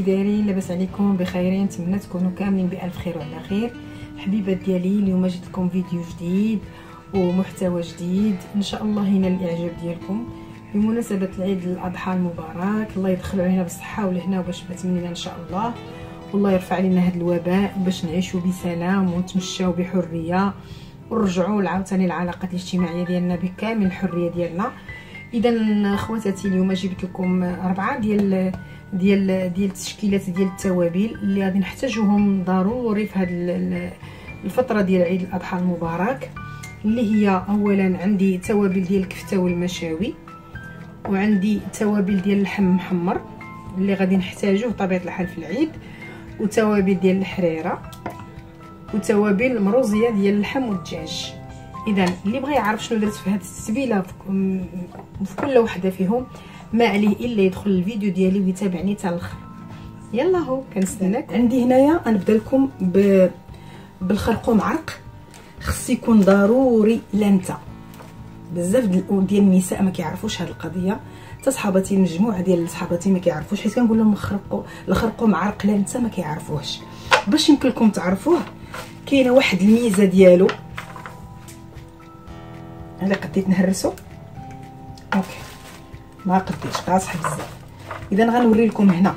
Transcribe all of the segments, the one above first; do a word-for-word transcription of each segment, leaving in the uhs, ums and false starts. كي دايرين؟ لاباس عليكم؟ بخيرين. نتمنى تكونوا كاملين بألف خير وعلى خير. حبيبات ديالي، اليوم جبت لكم فيديو جديد ومحتوى جديد، ان شاء الله ينال الاعجاب ديالكم بمناسبه العيد الاضحى المبارك. الله يدخل علينا بالصحه والهنا وباش بتمنينا ان شاء الله، والله يرفع علينا هذا الوباء باش نعيشوا بسلام ونتمشاو بحريه ونرجعوا لعاوتاني العلاقات الاجتماعيه ديالنا بكامل الحريه ديالنا. اذا خواتاتي، اليوم جبت لكم اربعه ديال ديال ديال التشكيلات ديال التوابل اللي غادي نحتاجوهم ضروري في هذه الفتره ديال عيد الاضحى المبارك، اللي هي اولا عندي توابل ديال الكفته والمشاوي، وعندي توابل ديال اللحم المحمر اللي غادي نحتاجوه بطبيعه الحال في العيد، وتوابل ديال الحريره، وتوابل مروزيه ديال اللحم والدجاج. اذا اللي بغى يعرف شنو درت في هذه التسبيله في كل وحده فيهم، ما عليه الا يدخل الفيديو ديالي ويتابعني حتى الاخر. يلا هو كنستناك. عندي هنايا غنبدا لكم ب... بالخرقوم عرق، خص يكون ضروري. لانتا بزاف ديال النساء ما كيعرفوش هذه القضيه، حتى صحاباتي مجموعه ديال صحاباتي ما كيعرفوش، حيت كنقول لهم خرقو الخرقوم عرق لانتا ما كيعرفوهش. باش يمكن لكم تعرفوه كاينه واحد الميزه ديالو، انا قديت نهرسو اوكي ما قديتش قاصح بزاف. اذا غنوري لكم هنا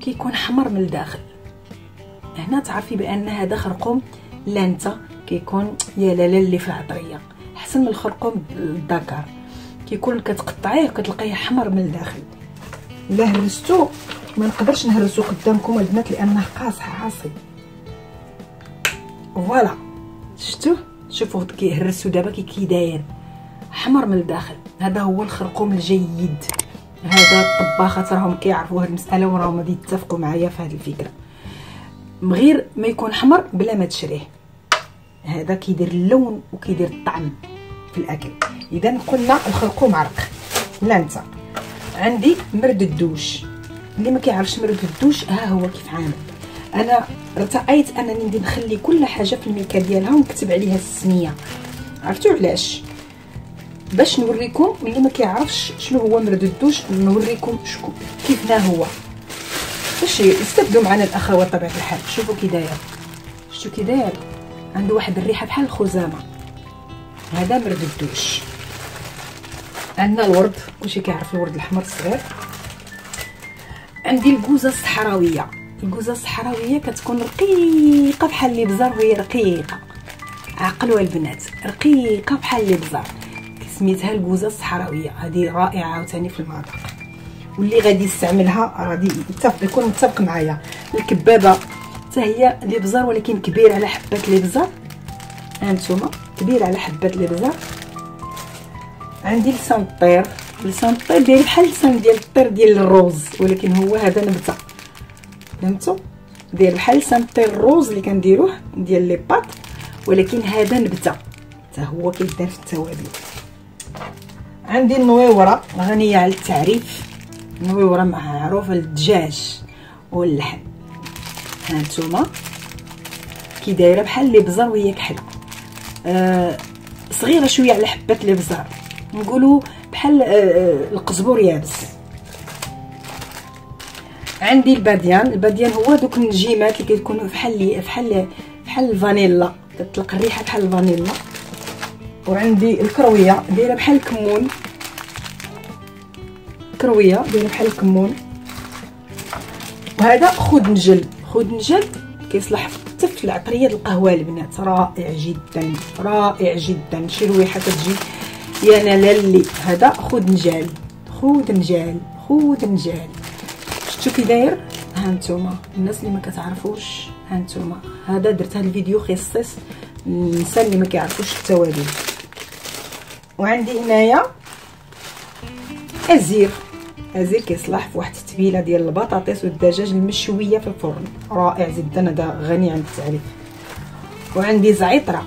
كيكون حمر من الداخل، هنا تعرفي بان هذا خرقوم لانتا، كيكون يا لالا اللي في العطريه احسن من الخرقوم الذكر، كيكون كتقطعيه كتلقيه حمر من الداخل. الا هرستو ما نقدرش نهرسو قدامكم البنات لانه قاصح عاصي. فوالا شفتوه، شوفوا كيهرسو دابا كي كيداير حمر من الداخل. هذا هو الخرقوم الجيد، هذا الطباخات راهم كيعرفوا هذه المساله وراهم غادي يتفقوا معايا في هذه الفكره. غير ما يكون حمر بلا ما تشريه، هذا كيدير اللون وكيدير الطعم في الاكل. اذا قلنا الخرقوم عرق لانتا. عندي مرد الدوش، اللي ما كيعرفش مرد الدوش ها هو كيف عامل. انا ارتأيت انني ندير نخلي كل حاجه في الميكا ديالها ونكتب عليها السميه، عرفتوا علاش؟ باش نوريكم اللي ما كيعرفش شنو هو مرد الدوش، نوريكم شكون كيفنا هو باش يستافدوا معنا الاخوات بطبيعه الحال. شوفوا كي داير، شفتوا كي داير، عنده واحد الريحه بحال الخزامه، هذا مرد الدوش. عندنا الورد، كلشي كيعرف الورد الاحمر الصغير. عندي الكوزه الصحراويه، الكوزه الصحراويه كتكون رقيقه بحال اللي بزار، وهي رقيقه عقلوها البنات، رقيقه بحال اللي بزار، سميتها الكوزه الصحراويه. هذه رائعه عاوتاني في المطبخ، واللي غادي يستعملها غادي يتفق يكون متفق معايا. الكبابه حتى هي لبزار، ولكن كبير على حبات لبزار، هانتوما كبير على حبات لبزار. عندي لسان الطير، لسان الطير داير بحال لسان ديال الطير ديال الروز، ولكن هو هذا نبته، فهمتوا؟ داير بحال لسان الطير الروز اللي كنديروه ديال لي بات، ولكن هذا نبته حتى هو كيدار في التوابل. عندي النويوره، غنيه على التعريف، النويوره معروفه للدجاج واللحم، ها نتوما كي دايره بحال اللي بزر وهي كحل، آه صغيره شويه على حبات اللي بزر، نقولوا بحال آه القزبور يابس. عندي الباديان، الباديان هو دوك النجيمات اللي كيكونوا بحال بحال بحال الفانيلا، كتطلق الريحه بحال الفانيلا. وعندي الكرويه، دايره بحال الكمون، كرويه دايره بحال الكمون. وهذا خود نجل، خود نجل كيصلح حتى في العطريه القهوه البنات، رائع جدا رائع جدا، شي ريحه كتجي يا نالالي. هذا خود نجال، خود نجال، خود نجال، شفتوا كي داير؟ ها نتوما الناس اللي ما كتعرفوش، ها نتوما هذا درت هذا الفيديو خصيص النساء اللي ما كيعرفوش التوابل. وعندي هنايا ازير، ازير كيصلح في واحد التتبيله ديال البطاطس والدجاج المشويه في الفرن، رائع جدا، هذا غني عن التعريف. وعندي زعتره،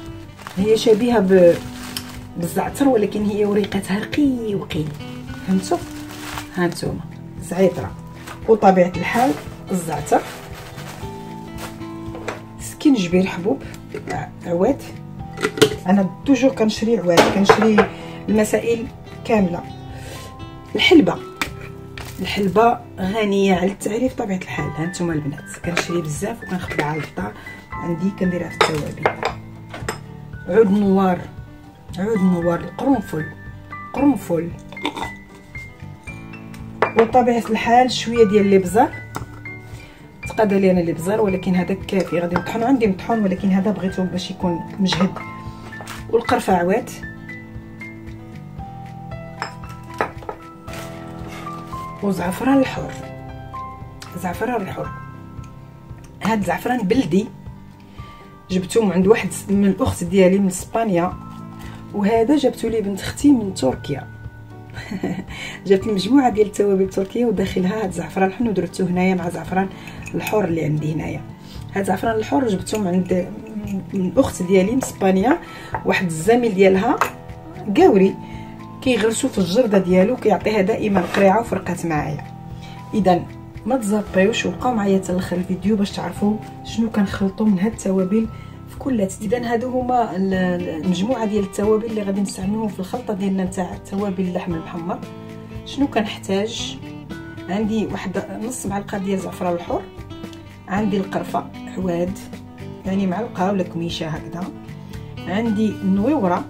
هي شبيهه ب... بالزعتر، ولكن هي وريقتها رقيقين، فهمتوا؟ ها نتوما زعتره وطبيعه الحال الزعتر، سكينجبير حبوب عواد، انا توجور كنشري عواد، كنشري المسائل كامله. الحلبه، الحلبه غنيه على التعريف طبيعه الحال. هانتوما البنات كنشري بزاف وكنخبيها على الدار عندي كنديرها في التوابل. عود نوار، عود نوار، القرنفل، قرنفل، وطبيعه الحال شويه ديال الابزار. تقادى لي انا الابزار ولكن هذا كافي، غادي نطحن عندي مطحون ولكن هذا بغيته باش يكون مجهد. والقرفه عوات، وزعفران الحر، زعفران الحر. هاد الزعفران بلدي جبته من عند واحد من الاخت ديالي من اسبانيا، وهذا جبته لي بنت اختي من تركيا. جبت مجموعه ديال التوابل تركيه وداخلها هاد الزعفران الحن ودرتو هنايا مع زعفران الحر اللي عندي هنايا. هاد الزعفران الحر جبته من عند من الاخت ديالي من اسبانيا، واحد الزميل ديالها قاوري كيغرسو في الجرده ديالو كيعطيها دائما القريعه وفرقات معايا. اذا ما تزابطيوش وبقاو معايا حتى لاخر الفيديو باش تعرفوا شنو كنخلطوا من هاد التوابل في كلات. اذا هادو هما المجموعه ديال التوابل اللي غادي نستعملوهم في الخلطه ديالنا نتاع توابل اللحم المحمر. شنو كنحتاج؟ عندي واحد نص معلقه ديال زعفران الحر، عندي القرفه حواد يعني معلقه ولا كميشه هكذا، عندي النويوره،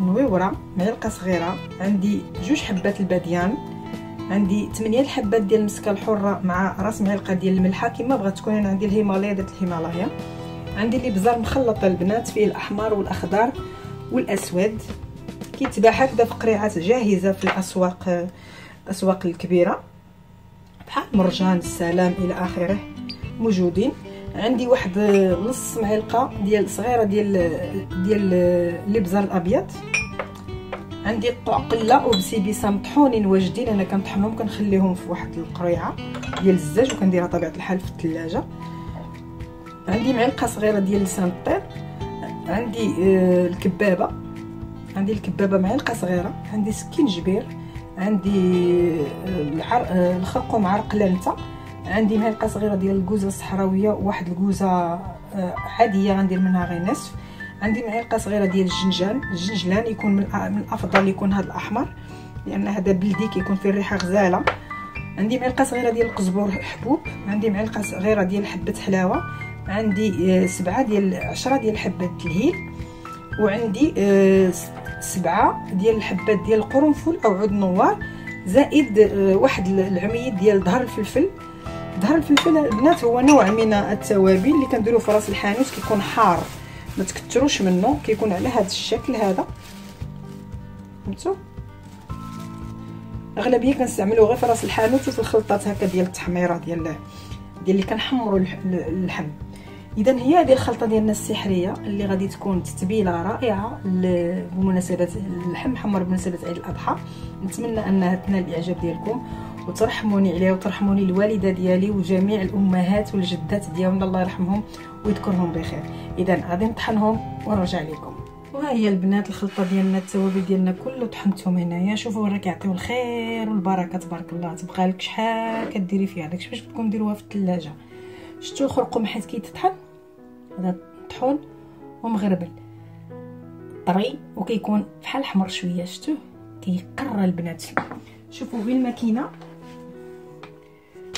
نويوره معلقه صغيره، عندي جوج حبات الباديان، عندي ثمانية الحبات ديال المسكه الحره مع راس معلقه ديال الملحه كما بغات تكون. انا عندي الهيمالايا ديال الهيمالايا، عندي الابزار مخلط البنات فيه الاحمر والاخضر والاسود كيتباع هكذا في قريعات جاهزه في الاسواق، الاسواق الكبيره بحال مرجان السلام الى اخره موجودين. عندي واحد نص معلقه ديال صغيره ديال ديال الابزار الابيض، عندي قله وبسيبيسه مطحونين واجدين، انا كنطحنهم كنخليهم في واحد القريعه ديال الزاج وكنديرها طبيعه الحال في الثلاجه، عندي معلقه صغيره ديال لسان الطير، عندي الكبابه، عندي الكبابه معلقه صغيره، عندي سكينجبير، عندي العرق الخرقوم عرق لانتا، عندي معلقه صغيره ديال الكوزه الصحراويه وواحد الكوزه عاديه غندير منها غير نصف، عندي معلقه صغيره ديال الجنجان، الجنجلان يكون من الافضل يكون هذا الاحمر لان هذا بلدي كيكون فيه الريحه غزاله، عندي معلقه صغيره ديال القزبور حبوب، عندي معلقه صغيره ديال حبه حلاوه، عندي سبعه ديال عشرة ديال حبات الهيل، وعندي سبعه ديال الحبات ديال القرنفل او عود نوار، زائد واحد العميد ديال ظهر الفلفل. ظهر الفلفل البنات هو نوع من التوابل اللي كنديروه في راس الحانوت كيكون حار ما تكتروش منه كيكون على هذا الشكل هذا، فهمتوا؟ اغلبيه كنستعملوه غير في راس الحانوت وفي الخلطات هكا ديال التحميره ديال ديال اللي كنحمروا اللحم. اذا هي هذه الخلطه ديالنا السحريه اللي غادي تكون تتبيله رائعه بمناسبه اللحم محمر بمناسبه عيد الاضحى. نتمنى انها تنال الاعجاب ديالكم وترحموني عليها وترحموني الوالده ديالي وجميع الامهات والجدات ديالنا الله يرحمهم ويذكرهم بخير. اذا غادي نطحنهم ونرجع لكم. وها هي البنات الخلطه ديالنا التوابل ديالنا كله طحنتهم هنايا، شوفوا راه كيعطيو الخير والبركه تبارك الله. تبقى لك شحال كديري فيها داكشي باش بدكم ديروها في الثلاجه. شفتوا الخرقوم حيت كيتطحن هذا طحون ومغربل طري وكيكون بحال حمر شويه، شفتوه كيقرى البنات. شوفوا بالماكينه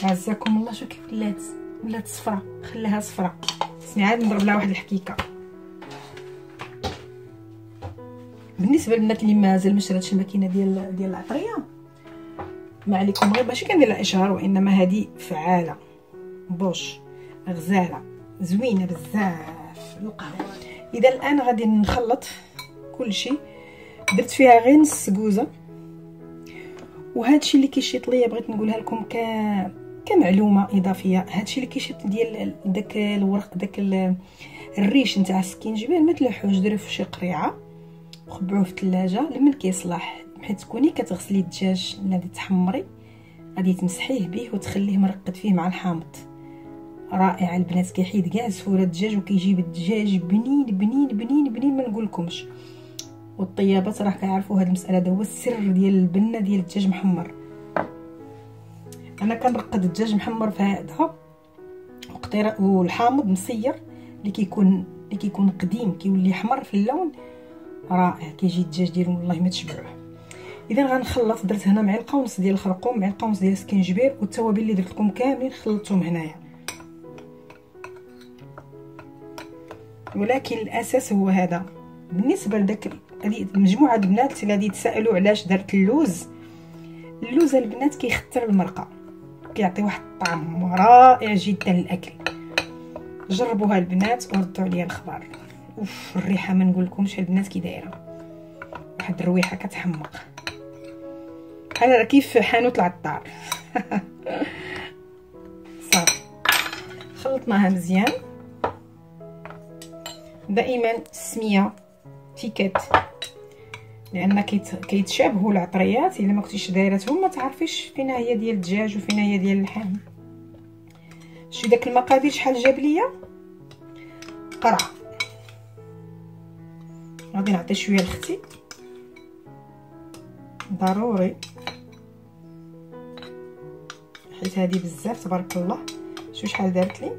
عزاكم الله، شوف كيف ولات ولات صفرا، خليها صفرا. سمعي عاد نضرب لها واحد الحكيكه. بالنسبه للبنات اللي مازال ما شراتش الماكينه ديال ديال العطريه ما عليكم، غير ماشي كندير لها اشهار وانما هذه فعاله بوش غزاله زوينه بزاف القهوه. اذا الان غادي نخلط كل شيء، درت فيها غير نص كوزه، وهادشي اللي كيشيط ليا بغيت نقولها لكم ك كمعلومه اضافيه. هادشي اللي كيشيط ديال داك الورق داك الريش نتاع السكينجبير ما تلوحوش، ديروه في شي قريعه وخبعوه في الثلاجه لمن كيصلاح، حيت تكوني كتغسلي الدجاج الذي تحمري غادي تمسحيه به وتخليه مرقد فيه مع الحامض. رائع البنات كيحيد كاع سفوره الدجاج وكيجيب الدجاج بنين بنين بنين بنين ما نقولكمش. والطيابات راه كنعرفوا هاد المساله، هذا هو السر ديال البنه ديال الدجاج محمر. انا كنرقد الدجاج محمر في هذا وقطيره والحامض مصير اللي كيكون اللي كيكون قديم كيولي احمر في اللون، رائع كيجي الدجاج ديالو والله ما تشبعوه. اذا غنخلط. درت هنا معلقه ونص ديال الخرقوم، معلقه ونص ديال السكنجبير، والتوابل اللي درت لكم كاملين خلطتهم هنايا، ولكن الاساس هو هذا. بالنسبه لداك مجموعه البنات اللي تسائلوا علاش درت اللوز، اللوز البنات كيختر المرقه، كيعطي واحد الطعم رائع جدا للاكل. جربوها البنات وردوا عليا الخبر. اوف الريحه ما نقول لكمش البنات كي دايره، واحد الرويحه كتحمق بحال كيف حانوت العطار. صافي خلطناها مزيان. دائما السميه تيكات لان كيتشابهوا العطريات، الا ما كنتيش دايرتهم ما تعرفيش فينا هي ديال الدجاج وفينا هي ديال اللحم. شتي داك المقادير شحال جاب ليا قرعه، غادي نعطي شويه لختي ضروري حيت هذه بزاف تبارك الله. شو شحال دارت لي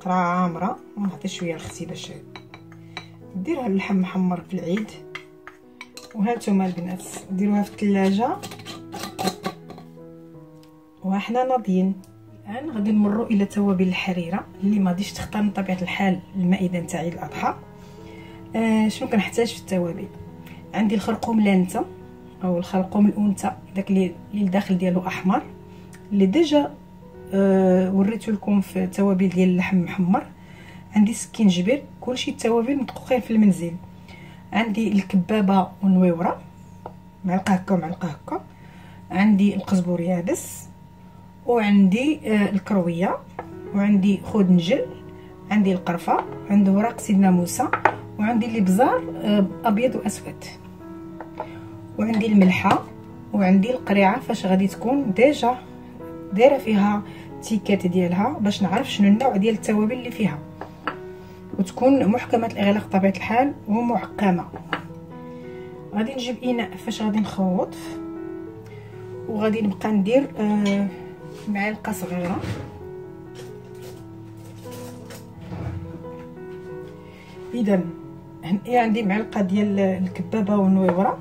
قرعه عامره، ونعطي شويه لختي باش ديرها اللحم محمر في العيد. وهانتوما البنات ديروها في الثلاجه وحنا ناضيين. الان غادي نمروا الى توابل الحريره اللي ما غاديش تختار من طبيعه الحال المائده نتاع عيد الاضحى. آه شنو كنحتاج في التوابل؟ عندي الخرقوم لانتا او الخرقوم الانثى، داك اللي الداخل ديالو احمر، اللي ديجا آه وريته لكم في التوابل ديال اللحم المحمر. عندي السكينجبير، كلشي التوابل مدقوقين في المنزل. عندي الكبابه ونويوره معلقه هكا ومعلقه هكا. عندي القزبر يابس، وعندي آه الكرويه، وعندي خود نجل، عندي القرفه، عندي وراق سيدنا موسى، وعندي الابزار ابيض واسود، وعندي الملحه، وعندي القريعه فاش غادي تكون ديجا دايره فيها التيكات ديالها باش نعرف شنو النوع ديال التوابل اللي فيها، وتكون محكمه الاغلاق بطبيعه الحال ومعقمه. غادي نجيب اناء فاش غادي نخوض، وغادي نبقى ندير آه معلقه صغيره اذا. هنا عندي معلقه ديال الكبابه والنويوره،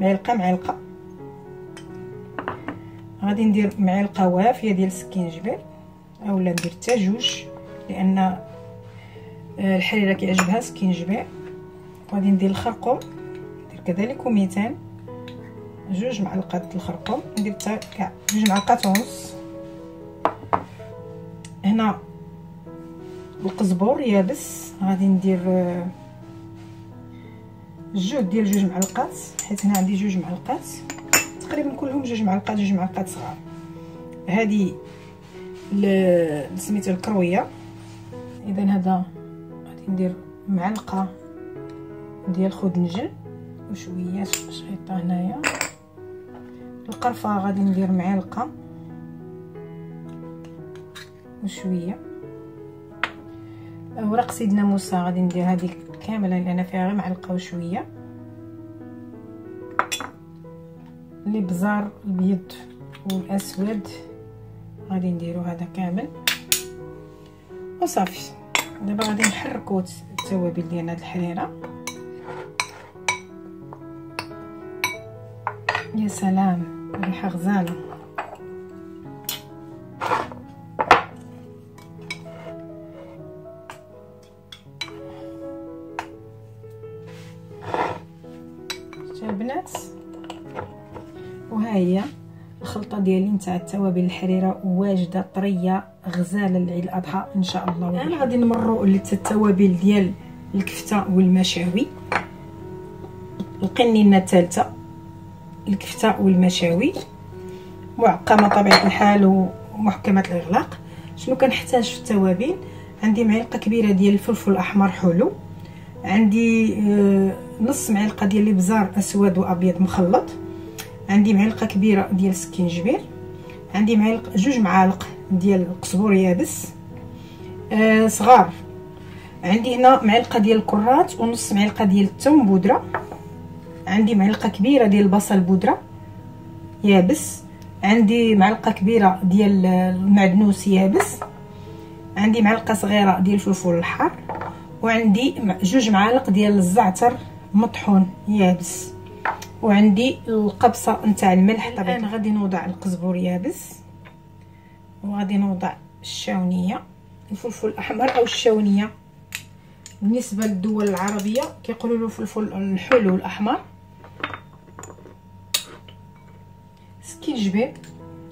معلقه معلقه غادي ندير معلقه وافيه ديال السكينجبير، اولا ندير حتى جوج لان الحريره كيعجبها السكينجبير. غادي ندير الخرقوم، ندير كذلك ميتين جوج معلقات الخرقوم، ندير حتى جوج معلقات ونص. هنا القزبور يابس غادي ندير الجوج ديال جوج معلقات، حيت هنا عندي جوج معلقات تقريبا كلهم جوج معلقات جوج معلقات صغار. هذه سميتها الكرويه، اذا هذا غادي ندير معلقه ديال خود نجل وشويه شطيطه هنايا. القرفه غادي ندير معلقه وشويه. اوراق سيدنا موسى غادي ندير هذه كامله لان فيها غير معلقه وشويه. الابزار الابيض والاسود غادي نديرو هذا كامل وصافي. دابا غادي نحركو التوابل ديال هاد الحريره. يا سلام ريحه غزاله. البنات وها هي الخلطه ديالي نتاع التوابل الحريره، واجده طريه غزاله لعيد الاضحى ان شاء الله. الان غادي نمروا للتوابل ديال الكفته والمشاوي. القنينه الثالثه الكفته والمشاوي، معقمه طبيعه الحال ومحكمه الاغلاق. شنو كنحتاج في التوابل؟ عندي معلقه كبيره ديال الفلفل الاحمر حلو، عندي آه نص معلقه ديال الابزار اسود وابيض مخلط، عندي معلقه كبيره ديال السكينجبير، عندي معلقه جوج معالق ديال القزبور يابس آه صغار، عندي هنا معلقه ديال الكرات ونص معلقه ديال الثوم بودره، عندي معلقه كبيره ديال البصل بودره يابس، عندي معلقه كبيره ديال المعدنوس يابس، عندي معلقه صغيره ديال الفلفل الحار، وعندي جوج معالق ديال الزعتر مطحون يابس. وعندي القبصه نتاع الملح. الان غادي نوضع القزبر يابس وغادي نوضع الشاونيه، الفلفل الاحمر او الشاونيه، بالنسبه للدول العربيه كيقولوا له فلفل الحلو الاحمر، سكينجبير،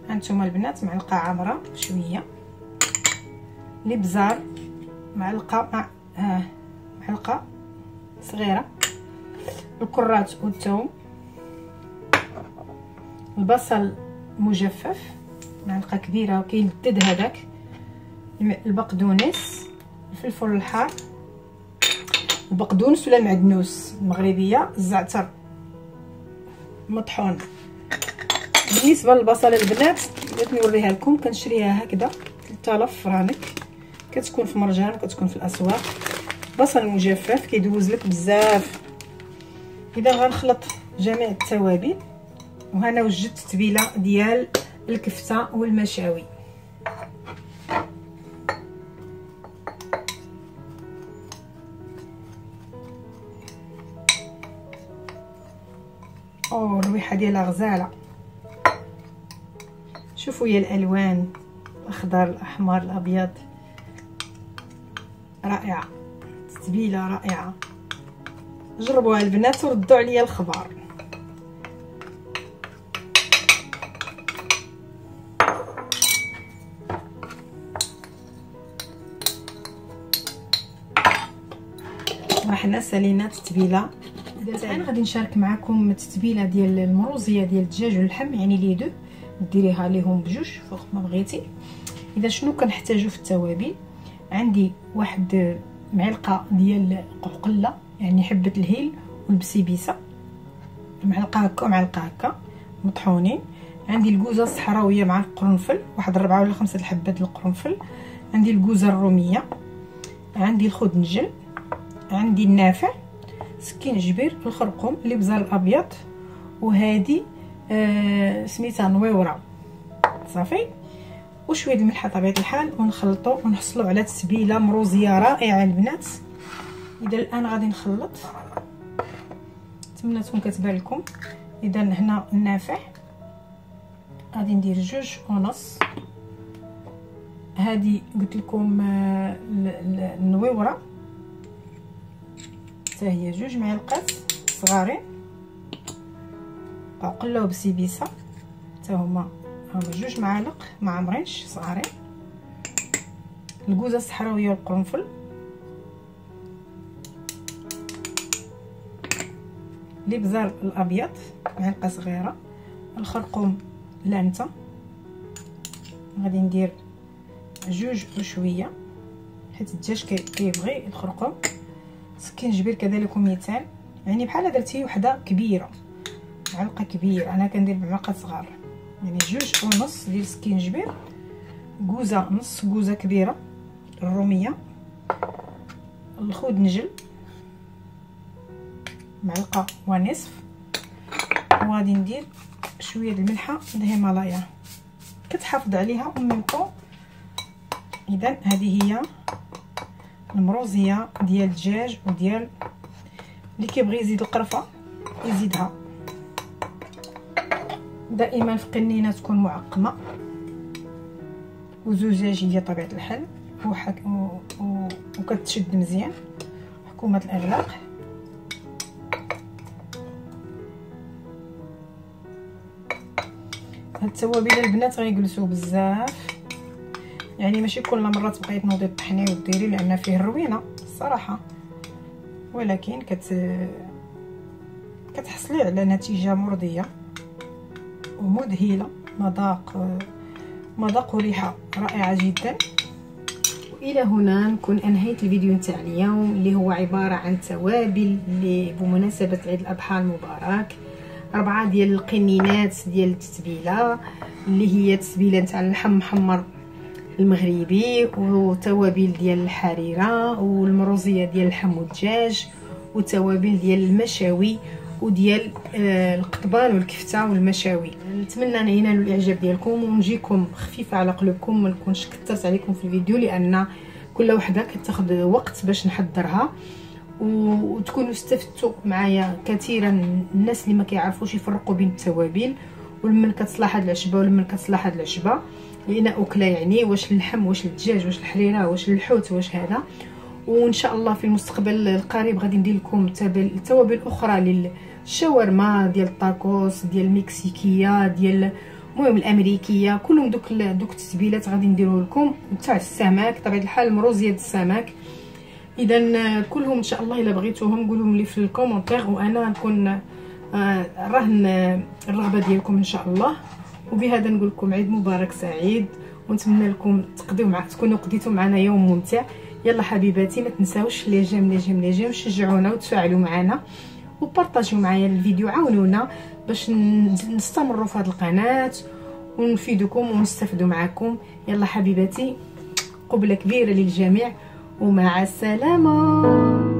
هانتوما البنات معلقه عامره شويه، الابزار معلقه مع ها معلقه صغيره، الكرات والثوم، البصل مجفف معلقه كبيره وكيلدد هذاك، البقدونس، الفلفل الحار، البقدونس ولا المعدنوس المغربيه، الزعتر مطحون. بالنسبه للبصله البنات بغيت نوريها لكم، كنشريها هكذا ثلاثة آلاف فرانك، كتكون في مرجان وكتكون في الاسواق. بصل مجفف كيدوز لك بزاف. اذا غنخلط جميع التوابل، وهنا وجدت التبيله ديال الكفته والمشاوي. او الريحه ديالها غزاله، شوفوا يا الالوان، الاخضر الاحمر الابيض، رائعه التتبيله، رائعه. جربوها البنات وردوا عليا الخبر. وحنا سالينا التتبيله. الان غادي نشارك معكم التتبيله ديال المروزيه ديال الدجاج واللحم، يعني لي دو ديريها ليهم بجوج فوق ما بغيتي. اذا شنو كنحتاجو في التوابل، عندي واحد معلقه ديال قوقله يعني حبه الهيل والبسيبيسه، معلقه هكا ومعلقه هكا مطحونين. عندي الكوزه الصحراويه مع القرنفل، واحد ربعة ولا خمسة الحبات القرنفل. عندي الكوزه الروميه، عندي الخدنجل، عندي النافع، سكينجبير، الخرقوم، الابزار الابيض، وهادي آه سميتها نويوره. صافي، وشويه الملح طبيعه الحال، ونخلطوا ونحصلوا على تسبيله مروزيه رائعه البنات. اذا الان غادي نخلط، نتمنى تكون كتبان لكم. اذا هنا النافع غادي ندير جوج ونص، هذه قلت لكم آه النويوره حتى هي جوج معلقات صغارين، قوقله وبسيبيسه حتى هما جوج معالق ما عامرينش صغارين، الكوزه الصحراويه والقرنفل، الابزار الابيض معلقه صغيره، الخرقوم لانته غادي ندير جوج وشويه حيت الدجاج كيبغي الخرقوم، سكينجبير كذلك وميتان، يعني بحال درتي وحده كبيره معلقه كبيره، انا كندير بمعلقه صغار، يعني جوج ونص ديال السكينجبير، كوزه نص كوزه كبيره الروميه، الخدنجل معلقه ونصف، وغادي ندير شويه د الملحه الهيمالايا كتحافظ عليها وميمكو. اذا هذه هي المروزيه ديال الدجاج، وديال اللي كيبغي يزيد القرفه يزيدها. دائما في قنينه تكون معقمه وزجاجيه طبيعه الحال، وحك... و... و... وكتشد مزيان حكومه الاغلاق. هاد التوابل البنات غيجلسوا بزاف، يعني ماشي كل مره تبقاي تنوضي الطحنيه وديري لان فيه الروينه الصراحه، ولكن كت كتحصلي على نتيجه مرضيه ومذهله، مذاق مذاق وريحه رائعه جدا. والى هنا نكون انهيت الفيديو نتاع اليوم، اللي هو عباره عن توابل اللي بمناسبه عيد الاضحى المبارك، اربعه ديال القنينات ديال التتبيله اللي هي التتبيله نتاع اللحم محمر المغربي، وتوابل ديال الحريره، والمروزيه ديال اللحم والدجاج، وتوابل ديال المشاوي، وديال القطبان والكفته والمشاوي. نتمنى ان ينالوا الاعجاب ديالكم ونجيكم خفيفه على قلوبكم، ما نكونش كثرت عليكم في الفيديو لان كل وحده كتاخذ وقت باش نحضرها، وتكونوا استفدتوا معايا كثيرا. الناس اللي ما كيعرفوش يفرقوا بين التوابل ولمن كتصلح هاد العشبه ولمن كتصلح هاد العشبه، لان اكله يعني واش اللحم واش الدجاج واش الحريره واش الحوت واش هذا. وان شاء الله في المستقبل القريب غادي ندير لكم توابل اخرى للشاورما، ديال الطاكوس، ديال المكسيكيه، ديال المهم الامريكيه، كلهم دوك دوك التسبيلات غادي نديرو لكم، تاع السمك بطبيعه الحال، مروزيه السمك. اذا كلهم ان شاء الله الا بغيتوهم قولوا لي في الكومونتير، وانا نكون راهن الرغبه ديالكم ان شاء الله. وبهذا نقول لكم عيد مبارك سعيد، ونتمنى لكم تقضيو مع تكونوا قضيتوا معنا يوم ممتع. يلا حبيباتي ما تنساوش لي جيم لي جيم لي جيم، شجعونا وتفاعلوا معنا وبارطاجيو معايا الفيديو، عاونونا باش نستمروا في هذه القناه ونفيدكم ونستفدوا معكم. يلا حبيباتي، قبلة كبيره للجميع ومع السلامه.